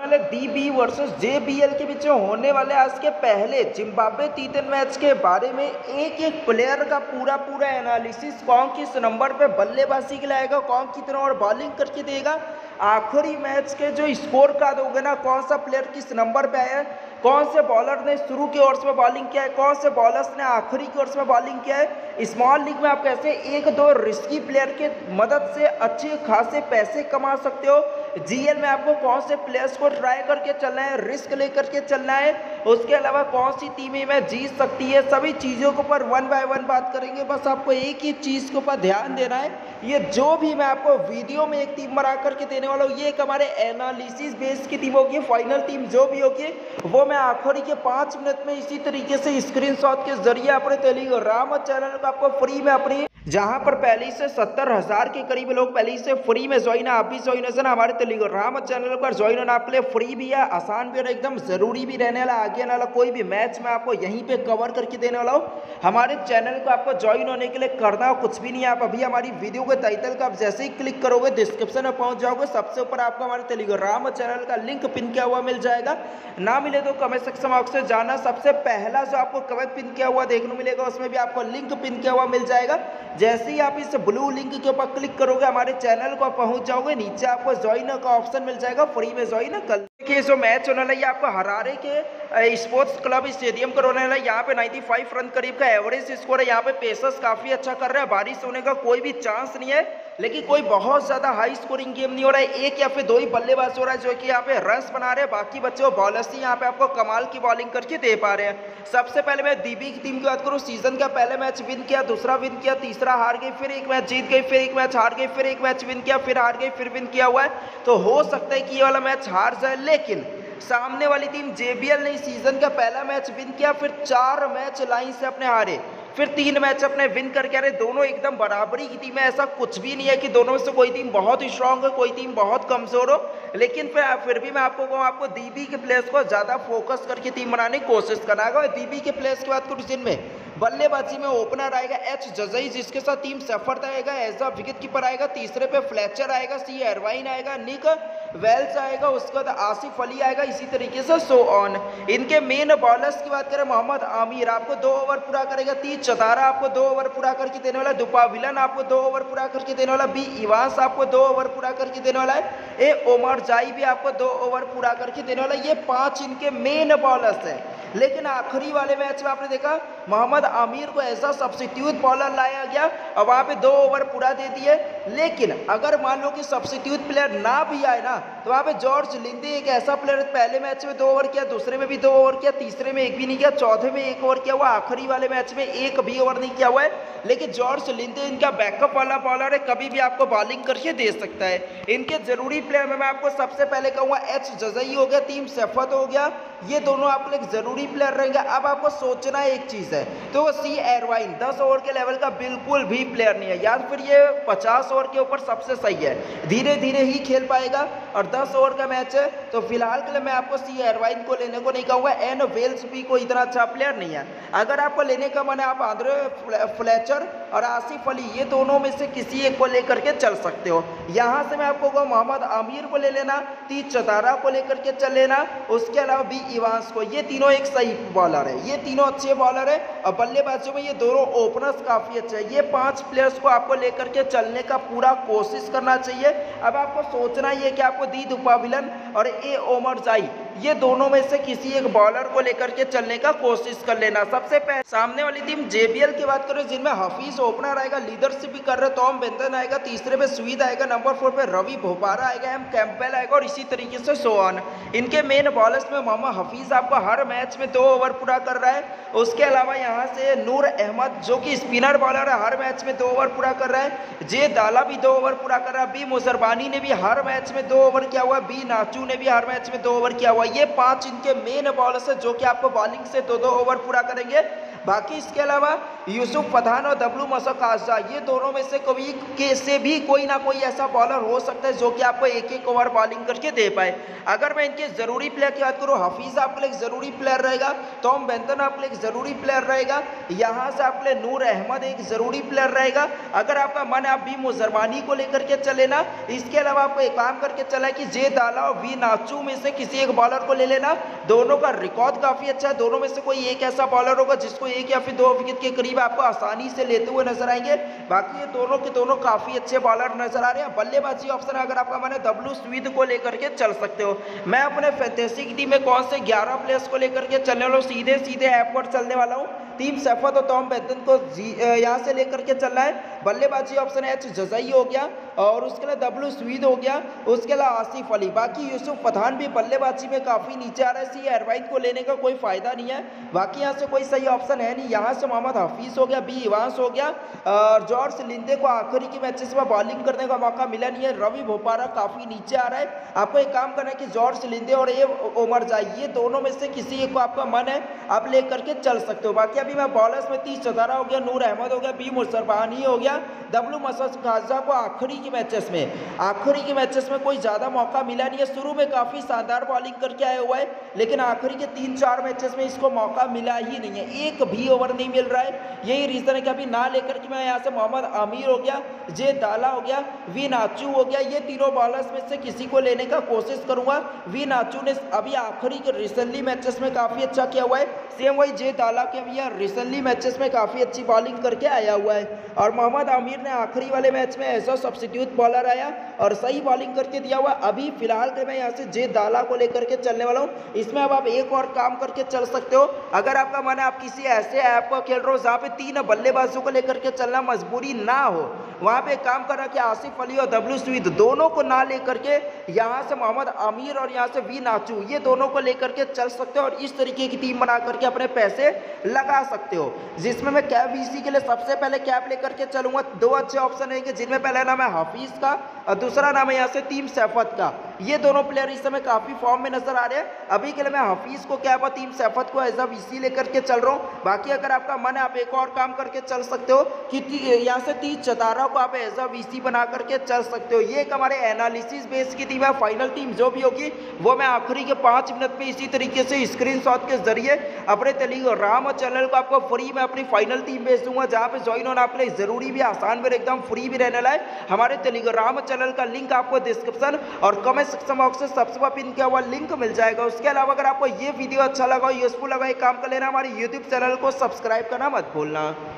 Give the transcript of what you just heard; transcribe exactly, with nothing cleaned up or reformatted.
वाले dB versus JBL के बीच होने वाले आज के पहले जिम्बाब्वे टी टेन मैच के बारे में एक एक प्लेयर का पूरा पूरा एनालिसिस, कौन किस नंबर पे बल्लेबाजी खिलाएगा, कौन कितना और बॉलिंग करके देगा, आखिरी मैच के जो स्कोर कार्ड हो गए ना, कौन सा प्लेयर किस नंबर पे आया, कौन से बॉलर ने शुरू के ओवर्स में बॉलिंग किया है, कौन से बॉलर्स ने आखिरी के ओवर्स में बॉलिंग किया है, स्मॉल लीग में आप कैसे एक दो रिस्की प्लेयर के मदद से अच्छे खासे पैसे कमा सकते हो, जीएल में आपको कौन से प्लेयर्स को ट्राई करके चलना है, रिस्क लेकर के चलना है, उसके अलावा कौन सी टीमें में जीत सकती है, सभी चीज़ों के ऊपर वन बाय वन बात करेंगे। बस आपको एक ही चीज़ के ऊपर ध्यान देना है, ये जो भी मैं आपको वीडियो में एक टीम बना करके देने वाला हूँ, ये एक हमारे एनालिसिस बेस की टीम होगी, फाइनल टीम जो भी होगी वो मैं आखिरी के पाँच मिनट में इसी तरीके से स्क्रीनशॉट के जरिए अपने टेलीग्राम चैनल को आपको फ्री में अपनी, जहां पर पहले से सत्तर हज़ार के करीब लोग पहले से फ्री में ज्वाइन है, आप भी ज्वाइन हो जाना हमारे टेलीग्राम चैनल पर। ज्वाइन होना आपके लिए फ्री भी है, आसान भी है, एकदम ज़रूरी भी रहने वाला। आगे आने वाला कोई भी मैच मैं आपको यहीं पे कवर करके देने वाला हूँ। हमारे चैनल को आपको ज्वाइन होने के लिए करना हो कुछ भी नहीं है, आप अभी हमारी वीडियो के टाइटल का आप जैसे ही क्लिक करोगे डिस्क्रिप्शन में पहुँच जाओगे, सबसे ऊपर आपको हमारे टेलीग्राम चैनल का लिंक पिन किया हुआ मिल जाएगा। ना मिले तो कमेंट सेक्शन बॉक्स से जाना, सबसे पहला जो आपको कमेंट पिन किया हुआ देखने मिलेगा उसमें भी आपको लिंक पिन किया हुआ मिल जाएगा। जैसे ही आप इस ब्लू लिंक के ऊपर क्लिक करोगे हमारे चैनल को पहुंच जाओगे, नीचे आपको ज्वाइन का ऑप्शन मिल जाएगा, फ्री में ज्वाइन कर। देखिए जो मैच होने वाला है आपको हरारे के स्पोर्ट्स क्लब स्टेडियम का होने वाला है। यहाँ पे पचानवे रन करीब का एवरेज स्कोर है, यहाँ पे पेसर्स काफ़ी अच्छा कर रहे हैं, बारिश होने का कोई भी चांस नहीं है, लेकिन कोई बहुत ज़्यादा हाई स्कोरिंग गेम नहीं हो रहा है, एक या फिर दो ही बल्लेबाज हो रहा है जो कि यहाँ पे रन्स बना रहे हैं, बाकी बच्चे वो बॉलर्स ही यहाँ पे आपको कमाल की बॉलिंग करके दे पा रहे हैं। सबसे पहले मैं डीबी की टीम की बात करूँ, सीजन का पहले मैच विन किया, दूसरा विन किया, तीसरा हार गई, फिर एक मैच जीत गई, फिर एक मैच हार गई, फिर एक मैच विन किया, फिर हार गई, फिर विन किया हुआ है, तो हो सकता है कि ये वाला मैच हार जाए। लेकिन सामने वाली टीम जेबीएल ने सीजन का पहला मैच विन किया, फिर चार मैच लाइन से अपने हारे, फिर तीन मैच अपने विन करके आ रहे, दोनों एकदम बराबरी की टीम है। ऐसा कुछ भी नहीं है कि दोनों में से कोई टीम बहुत स्ट्रांग हो, कोई टीम बहुत कमज़ोर हो, लेकिन फिर फिर भी मैं आपको कहूँ आपको डीबी के प्लेयर्स को ज़्यादा फोकस करके टीम बनाने की कोशिश करना होगा। डीबी के प्लेयर्स की बात करूँ, जिनमें बल्लेबाजी में ओपनर आएगा एच जज़ई, जिसके साथ टीम सफर आएगा, एज अ विकेट कीपर आएगा, तीसरे पे फ्लेचर आएगा, सी एरवाइन आएगा, निक वेल्स आएगा, उसके बाद आसिफ अली आएगा, इसी तरीके से सो ऑन। इनके मेन बॉलर्स की बात करें, मोहम्मद आमिर आपको दो ओवर पूरा करेगा, तीस चतारा आपको दो ओवर पूरा करके देने वाला है, दुपा विलन आपको दो ओवर पूरा करके देने वाला, बी इवास आपको दो ओवर पूरा करके देने वाला है, ए उमर जायबी आपको दो ओवर पूरा करके देने वाला है। ये पांच इनके मेन बॉलर्स हैं, लेकिन आखिरी वाले मैच में आपने देखा मोहम्मद आमिर को ऐसा सब्सिट्यूट बॉलर लाया गया और वहाँ पे दो ओवर पूरा दे दिए। लेकिन अगर मान लो कि सब्सिट्यूट प्लेयर ना भी आए ना, तो वहाँ पे जॉर्ज लिंदे एक ऐसा प्लेयर पहले मैच में दो ओवर किया, दूसरे में भी दो ओवर किया, तीसरे में एक भी नहीं किया, चौथे में एक ओवर किया हुआ, आखिरी वाले मैच में एक भी ओवर नहीं किया हुआ है। लेकिन जॉर्ज लिंदे इनका बैकअप वाला बॉलर है, कभी भी आपको बॉलिंग करके दे सकता है। इनके जरूरी प्लेयर में मैं आपको सबसे पहले कहूँगा एच जज़ई हो गया, टीम सफत हो गया, ये दोनों आप लोग जरूरी प्लेयर रहेंगे। अब आपको सोचना है एक चीज है, तो वो सी एरवाइन दस ओवर के लेवल का बिल्कुल भी प्लेयर नहीं है, या फिर ये पचास ओवर के ऊपर सबसे सही है, धीरे धीरे ही खेल पाएगा और दस ओवर का मैच है, तो फिलहाल के लिए मैं आपको सी एरवाइन को लेने को नहीं कहूँगा। एन वेल्स भी कोई इतना अच्छा प्लेयर नहीं है, अगर आपको लेने का मन है आप आंद्रे फ्लेचर और आसिफ अली ये दोनों में से किसी एक को लेकर के चल सकते हो। यहाँ से मैं आपको कहूँ मोहम्मद आमिर को ले लेना, तीज चतारा को लेकर के चल लेना, उसके अलावा बी इवांस को, ये तीनों एक सही बॉलर है, ये तीनों अच्छे बॉलर है और बल्लेबाजों में ये दोनों ओपनर्स काफ़ी अच्छे हैं। ये पांच प्लेयर्स को आपको लेकर के चलने का पूरा कोशिश करना चाहिए। अब आपको सोचना ये कि आपको दी दुपाविलन और ए ओमर जाई ये दोनों में से किसी एक बॉलर को लेकर के चलने का कोशिश कर लेना। सबसे पहले सामने वाली टीम जेबीएल की बात करें, जिनमें हफीज ओपनर आएगा, लीडरशिप भी कर रहे, टॉम बैंटन आएगा, तीसरे पे सुविद आएगा, नंबर फोर पे रवि भोपारा आएगा, एम कैम्पबेल आएगा और इसी तरीके से सो ऑन। इनके मेन बॉलर्स में मोहम्मद हफीज आपको हर मैच में दो ओवर पूरा कर रहा है, उसके अलावा यहाँ से नूर अहमद जो कि स्पिनर बॉलर है हर मैच में दो ओवर पूरा कर रहा है, जे दाला भी दो ओवर पूरा कर रहा है, बी मुजरबानी ने भी हर मैच में दो ओवर किया हुआ, बी नाचू ने भी हर मैच में दो ओवर किया हुआ। ये पांच इनके मेन बॉलर्स हैं जो कि आपको बॉलिंग से दो दो ओवर पूरा करेंगे। बाकी इसके अलावा यूसुफ पठान और डब्लू मसोकाजा, ये दोनों में से कभी के से भी कोई ना कोई ऐसा बॉलर हो सकता है जो कि आपको एक एक ओवर बॉलिंग करके दे पाए। अगर मैं इनके ज़रूरी प्लेयर की बात करूँ, हफीज़ आपके लिए ज़रूरी प्लेयर रहेगा, टॉम बैंटन आपके लिए ज़रूरी प्लेयर रहेगा, यहाँ से आपके लिए नूर अहमद एक ज़रूरी प्लेयर रहेगा। अगर आपका मन आप बी मुजरबानी को लेकर के चले ना, इसके अलावा आपको एक काम करके चला कि जे दाला और वी नाचू में से किसी एक बॉलर को ले लेना। दोनों का रिकॉर्ड काफ़ी अच्छा है, दोनों में से कोई एक ऐसा बॉलर होगा जिसको एक या फिर दो विकेट के करीब आपको आसानी से लेते हुए नजर आएंगे। बाकी ये दोनों के दोनों काफ़ी अच्छे बॉलर नजर आ रहे हैं। बल्लेबाजी ऑप्शन अगर आपका मन है डब्ल्यू सुविद को लेकर के चल सकते हो। मैं अपने फैंटेसी की टीम में कौन से ग्यारह प्लेयर्स को लेकर के चलने वाला हूँ, सीधे सीधे ऐप पर चलने वाला हूँ। टीम सफा तो टॉम बैंटन को यहाँ से लेकर के चलना है। बल्लेबाजी ऑप्शन एच जज़ई हो गया और उसके अलावा डब्ल्यू सुविद हो गया, उसके अलावा आसिफ अली। बाकी यूसुफ पठान भी बल्लेबाजी में काफ़ी नीचे आ रहा है, सी एरविन को लेने का कोई फायदा नहीं है। बाकी यहाँ से कोई सही ऑप्शन है नहीं। यहाँ से मोहम्मद हफीज हो गया, बी एवाज हो गया और जॉर्ज लिंदे को आखिरी के मैचेस में बॉलिंग करने का मौका मिला नहीं है। रवि भोपारा काफ़ी नीचे आ रहा है। आपको एक काम करना है कि जॉर्ज लिंदे और ये उमर जायबी, ये दोनों में से किसी एक को आपका मन है आप ले करके चल सकते हो। बाकी अभी मैं बॉलर्स में तीस चौधारा हो गया, नूर अहमद हो गया, बी मुजरबानी हो गया, डब्लू मसोकाजा को आखिरी के मैचेस में आखिरी के मैचेस में कोई ज़्यादा मौका मिला नहीं है। शुरू में काफ़ी शानदार बॉलिंग करके आया हुआ है, लेकिन आखिरी के तीन चार मैचेस में इसको मौका मिला ही नहीं है, एक भी ओवर नहीं मिल रहा है। यही रीज़न है कि अभी ना लेकर के मैं यहाँ से मोहम्मद आमिर हो गया, जे दाला हो गया, वी नाचू हो गया, ये तीनों बॉलर्स में से किसी को लेने का कोशिश करूँगा। वी नाचू ने अभी आखिरी के रिसेंटली मैचेस में काफ़ी अच्छा किया हुआ है, सेम वही जे दाला के भी यहाँ रिसेंटली मैचेस में काफ़ी अच्छी बॉलिंग करके आया हुआ है। और मोहम्मद आमिर ने आखिरी वाले मैच में ऐसा सब्सिट्यूट बॉलर आया और सही बॉलिंग करके दिया हुआ। अभी फिलहाल के मैं यहाँ से जे दाला को लेकर के चलने वाला हूँ। इसमें अब आप एक और काम करके चल सकते हो। अगर आपका मन है आप किसी ऐसे ऐप को खेल रहे हो जहाँ पे तीन बल्लेबाजों को लेकर के चलना मजबूरी ना हो, वहाँ पे काम करना कि आसिफ अली और डब्ल्यू सुविद दोनों को ना लेकर के यहाँ से मोहम्मद आमिर और यहाँ से वी नाचू, ये दोनों को लेकर के चल सकते हो और इस तरीके की टीम बना करके अपने पैसे लगा सकते हो। जिसमें मैं कैब इसी के लिए सबसे पहले कैब लेकर के चलूँगा। दो अच्छे ऑप्शन रहेंगे, जिनमें पहला नाम है हफीज़ का और दूसरा नाम है यहाँ से टीम सैफत का। ये दोनों प्लेयर इस समय काफ़ी फॉर्म में नजर आ रहे हैं। अभी के लिए मैं हफीज़ को कैब और टीम सैफत को एज अ वी सी लेकर के चल रहा हूँ। बाकी अगर आपका मन है आप एक और काम करके चल सकते हो कि यहाँ से तीस चौतारा को आप एज अ वीसी बना करके चल सकते हो। ये एक हमारे एनालिसिस बेस की टीम है। फाइनल टीम जो भी होगी वो मैं आखिरी के पाँच मिनट में इसी तरीके से स्क्रीनशॉट के जरिए अपने टेलीग्राम चैनल को आपको फ्री में अपनी फाइनल टीम भेज दूंगा, जहाँ पे ज्वाइन होना आपके लिए जरूरी भी, आसान भी, एकदम फ्री भी रहने लाए। हमारे टेलीग्राम चैनल का लिंक आपको डिस्क्रिप्शन और कमेंट सेक्शन बॉक्स में सबसे ऊपर पिन किया हुआ लिंक मिल जाएगा। उसके अलावा अगर आपको ये वीडियो अच्छा लगा, यूजफुल लगा, एक काम कर लेना हमारे यूट्यूब चैनल को सब्सक्राइब करना मत भूलना।